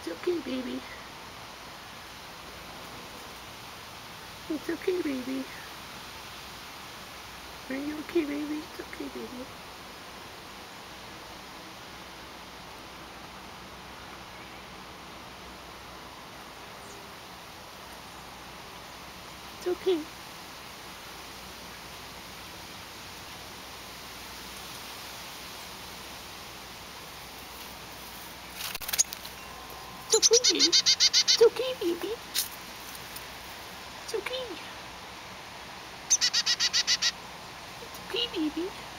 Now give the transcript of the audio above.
It's okay, baby. It's okay, baby. Are you okay, baby? It's okay, baby. It's okay. It's okay, baby. It's okay, baby. It's okay. It's okay, baby.